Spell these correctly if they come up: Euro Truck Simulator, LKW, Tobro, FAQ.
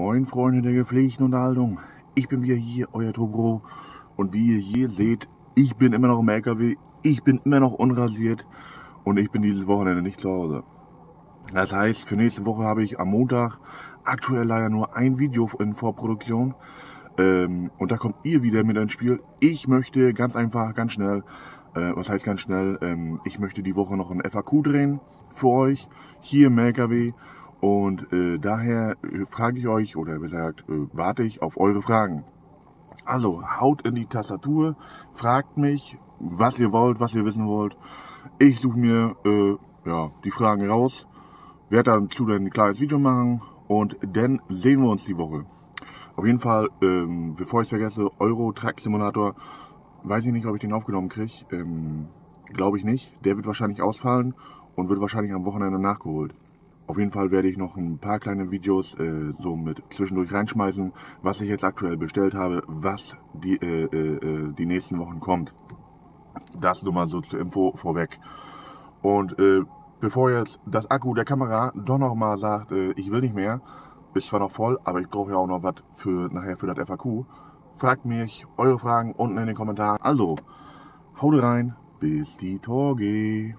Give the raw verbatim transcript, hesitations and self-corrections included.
Moin Freunde der gepflegten Unterhaltung, ich bin wieder hier, euer Tobro, und wie ihr hier seht, ich bin immer noch im L K W, ich bin immer noch unrasiert und ich bin dieses Wochenende nicht zu Hause. Das heißt, für nächste Woche habe ich am Montag aktuell leider nur ein Video in Vorproduktion ähm, und da kommt ihr wieder mit ins Spiel. Ich möchte ganz einfach, ganz schnell, äh, was heißt ganz schnell, ähm, ich möchte die Woche noch ein F A Q drehen für euch, hier im L K W. Und äh, daher äh, frage ich euch, oder besser gesagt, äh, warte ich auf eure Fragen. Also haut in die Tastatur, fragt mich, was ihr wollt, was ihr wissen wollt. Ich suche mir äh, ja, die Fragen raus, werde dazu dann ein kleines Video machen und dann sehen wir uns die Woche. Auf jeden Fall, ähm, bevor ich es vergesse, Euro Truck Simulator, weiß ich nicht, ob ich den aufgenommen kriege, ähm, glaube ich nicht. Der wird wahrscheinlich ausfallen und wird wahrscheinlich am Wochenende nachgeholt. Auf jeden Fall werde ich noch ein paar kleine Videos äh, so mit zwischendurch reinschmeißen, was ich jetzt aktuell bestellt habe, was die, äh, äh, die nächsten Wochen kommt. Das nur mal so zur Info vorweg. Und äh, bevor jetzt das Akku der Kamera doch nochmal sagt, äh, ich will nicht mehr, ist zwar noch voll, aber ich brauche ja auch noch was für nachher für das F A Q. Fragt mich eure Fragen unten in den Kommentaren. Also, haut rein, bis die Tage.